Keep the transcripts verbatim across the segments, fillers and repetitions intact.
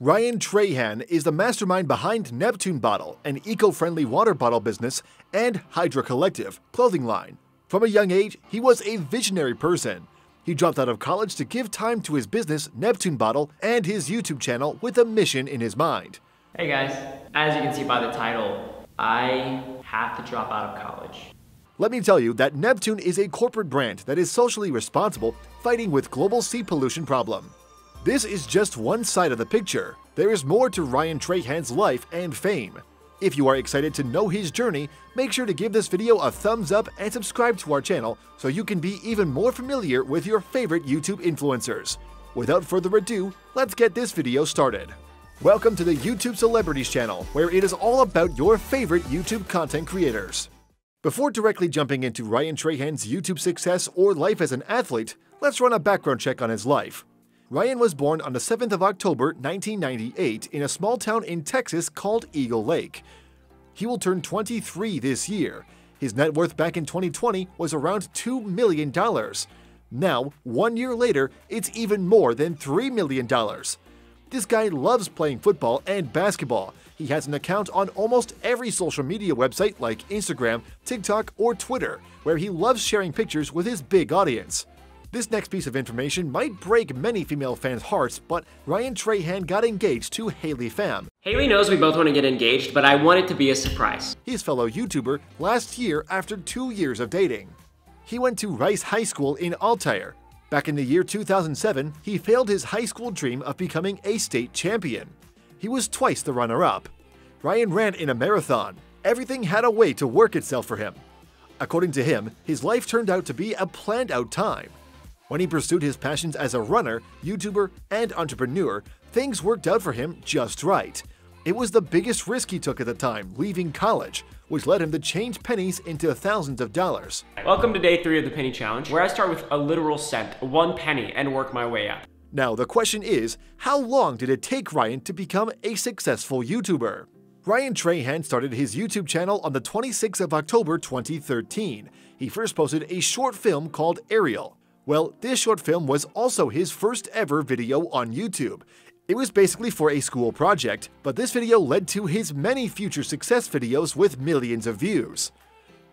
Ryan Trahan is the mastermind behind Neptune Bottle, an eco-friendly water bottle business, and Hydra Collective clothing line. From a young age, he was a visionary person. He dropped out of college to give time to his business, Neptune Bottle, and his YouTube channel with a mission in his mind. Hey guys, as you can see by the title, I have to drop out of college. Let me tell you that Neptune is a corporate brand that is socially responsible, fighting with global sea pollution problem. This is just one side of the picture. There is more to Ryan Trahan's life and fame. If you are excited to know his journey, make sure to give this video a thumbs up and subscribe to our channel so you can be even more familiar with your favorite YouTube influencers. Without further ado, let's get this video started. Welcome to the YouTube Celebrities channel, where it is all about your favorite YouTube content creators. Before directly jumping into Ryan Trahan's YouTube success or life as an athlete, let's run a background check on his life. Ryan was born on the seventh of October nineteen ninety-eight in a small town in Texas called Eagle Lake. He will turn twenty-three this year. His net worth back in twenty twenty was around two million dollars. Now, one year later, it's even more than three million dollars. This guy loves playing football and basketball. He has an account on almost every social media website like Instagram, TikTok, or Twitter, where he loves sharing pictures with his big audience. This next piece of information might break many female fans' hearts, but Ryan Trahan got engaged to Haley Pham. Haley knows we both want to get engaged, but I want it to be a surprise. His fellow YouTuber last year after two years of dating. He went to Rice High School in Altair. Back in the year two thousand seven, he failed his high school dream of becoming a state champion. He was twice the runner-up. Ryan ran in a marathon. Everything had a way to work itself for him. According to him, his life turned out to be a planned-out time. When he pursued his passions as a runner, YouTuber, and entrepreneur, things worked out for him just right. It was the biggest risk he took at the time, leaving college, which led him to change pennies into thousands of dollars. Welcome to day three of the penny challenge, where I start with a literal cent, one penny, and work my way up. Now the question is, how long did it take Ryan to become a successful YouTuber? Ryan Trahan started his YouTube channel on the twenty-sixth of October twenty thirteen. He first posted a short film called Ariel. Well, this short film was also his first ever video on YouTube. It was basically for a school project, but this video led to his many future success videos with millions of views.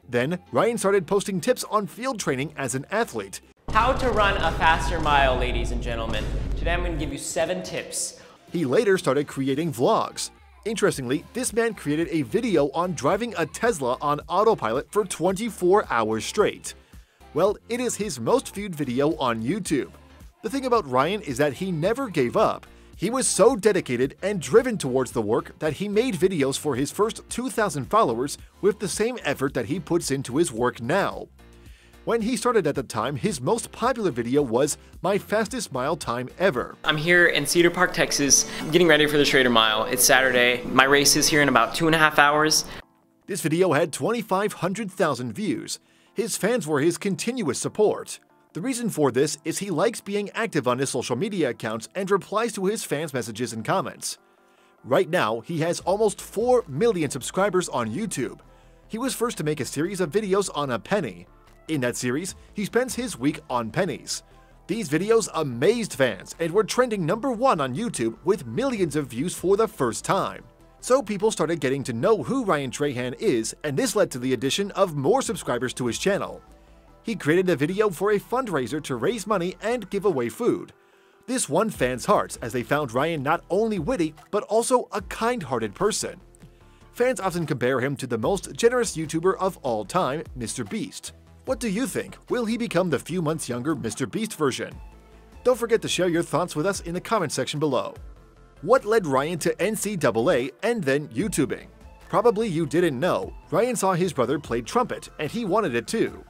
Then, Ryan started posting tips on field training as an athlete. How to run a faster mile, ladies and gentlemen. Today I'm going to give you seven tips. He later started creating vlogs. Interestingly, this man created a video on driving a Tesla on autopilot for twenty-four hours straight. Well, it is his most viewed video on YouTube. The thing about Ryan is that he never gave up. He was so dedicated and driven towards the work that he made videos for his first two thousand followers with the same effort that he puts into his work now. When he started at the time, his most popular video was My Fastest Mile Time Ever. I'm here in Cedar Park, Texas, getting ready for the Trader Mile. It's Saturday. My race is here in about two and a half hours. This video had twenty-five hundred thousand views. His fans were his continuous support. The reason for this is he likes being active on his social media accounts and replies to his fans' messages and comments. Right now, he has almost four million subscribers on YouTube. He was first to make a series of videos on a penny. In that series, he spends his week on pennies. These videos amazed fans and were trending number one on YouTube with millions of views for the first time. So people started getting to know who Ryan Trahan is, and this led to the addition of more subscribers to his channel. He created a video for a fundraiser to raise money and give away food. This won fans' hearts as they found Ryan not only witty, but also a kind-hearted person. Fans often compare him to the most generous YouTuber of all time, MrBeast. What do you think? Will he become the few months younger MrBeast version? Don't forget to share your thoughts with us in the comment section below. What led Ryan to N C double A and then YouTubing? Probably you didn't know, Ryan saw his brother play trumpet and he wanted it too.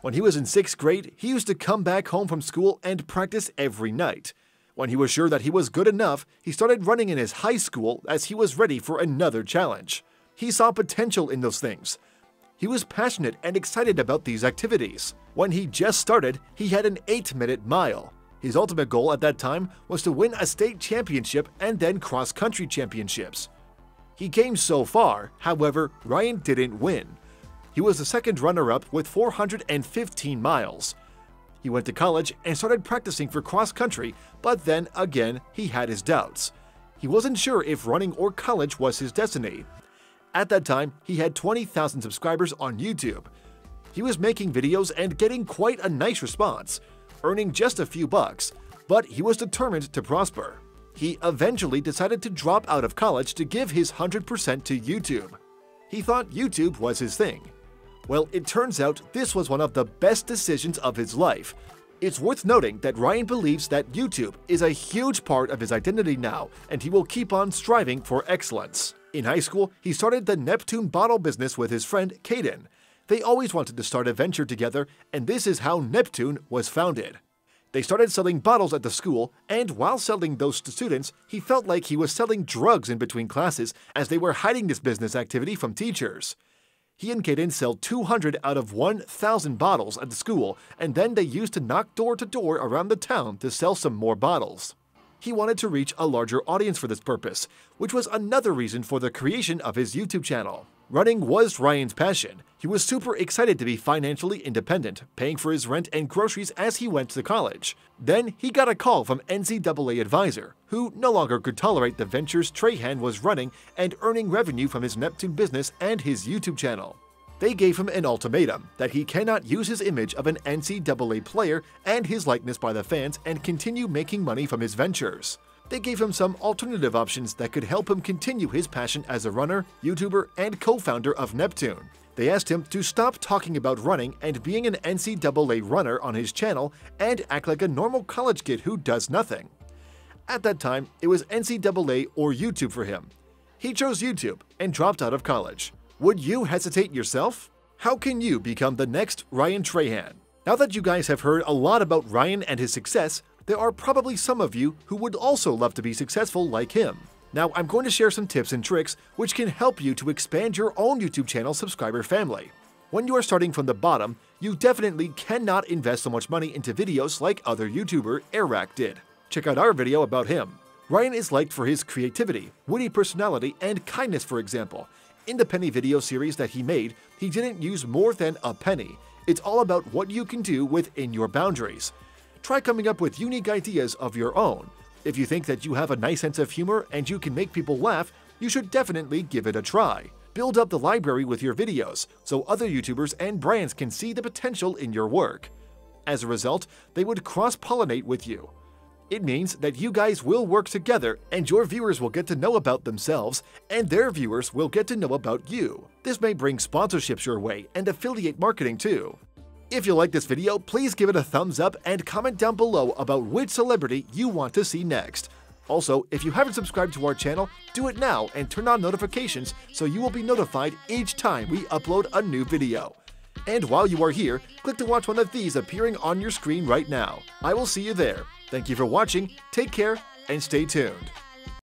When he was in sixth grade, he used to come back home from school and practice every night. When he was sure that he was good enough, he started running in his high school as he was ready for another challenge. He saw potential in those things. He was passionate and excited about these activities. When he just started, he had an eight-minute mile. His ultimate goal at that time was to win a state championship and then cross-country championships. He came so far, however, Ryan didn't win. He was the second runner-up with four hundred fifteen miles. He went to college and started practicing for cross-country, but then again he had his doubts. he wasn't sure if running or college was his destiny. At that time, he had twenty thousand subscribers on YouTube. He was making videos and getting quite a nice response, earning just a few bucks, but he was determined to prosper. He eventually decided to drop out of college to give his one hundred percent to YouTube. He thought YouTube was his thing. Well, it turns out this was one of the best decisions of his life. It's worth noting that Ryan believes that YouTube is a huge part of his identity now, and he will keep on striving for excellence. In high school, he started the Neptune Bottle business with his friend Kaden. They always wanted to start a venture together, and this is how Neptune was founded. They started selling bottles at the school, and while selling those to students, he felt like he was selling drugs in between classes as they were hiding this business activity from teachers. He and Kaden sell two hundred out of one thousand bottles at the school, and then they used to knock door to door around the town to sell some more bottles. He wanted to reach a larger audience for this purpose, which was another reason for the creation of his YouTube channel. Running was Ryan's passion. He was super excited to be financially independent, paying for his rent and groceries as he went to college. Then he got a call from N C double A advisor, who no longer could tolerate the ventures Trahan was running and earning revenue from his Neptune business and his YouTube channel. They gave him an ultimatum that he cannot use his image of an N C double A player and his likeness by the fans and continue making money from his ventures. They gave him some alternative options that could help him continue his passion as a runner, YouTuber, and co-founder of Neptune. They asked him to stop talking about running and being an N C double A runner on his channel and act like a normal college kid who does nothing. At that time, it was N C double A or YouTube for him. He chose YouTube and dropped out of college. Would you hesitate yourself? How can you become the next Ryan Trahan? Now that you guys have heard a lot about Ryan and his success, there are probably some of you who would also love to be successful like him. Now, I'm going to share some tips and tricks which can help you to expand your own YouTube channel subscriber family. When you are starting from the bottom, you definitely cannot invest so much money into videos like other YouTuber AirRack did. Check out our video about him. Ryan is liked for his creativity, witty personality, and kindness, for example. In the penny video series that he made, he didn't use more than a penny. It's all about what you can do within your boundaries. Try coming up with unique ideas of your own. If you think that you have a nice sense of humor and you can make people laugh, you should definitely give it a try. Build up the library with your videos so other YouTubers and brands can see the potential in your work. As a result, they would cross-pollinate with you. It means that you guys will work together and your viewers will get to know about themselves and their viewers will get to know about you. This may bring sponsorships your way and affiliate marketing too. If you like this video, please give it a thumbs up and comment down below about which celebrity you want to see next. Also, if you haven't subscribed to our channel, do it now and turn on notifications so you will be notified each time we upload a new video. And while you are here, click to watch one of these appearing on your screen right now. I will see you there. Thank you for watching, take care, and stay tuned.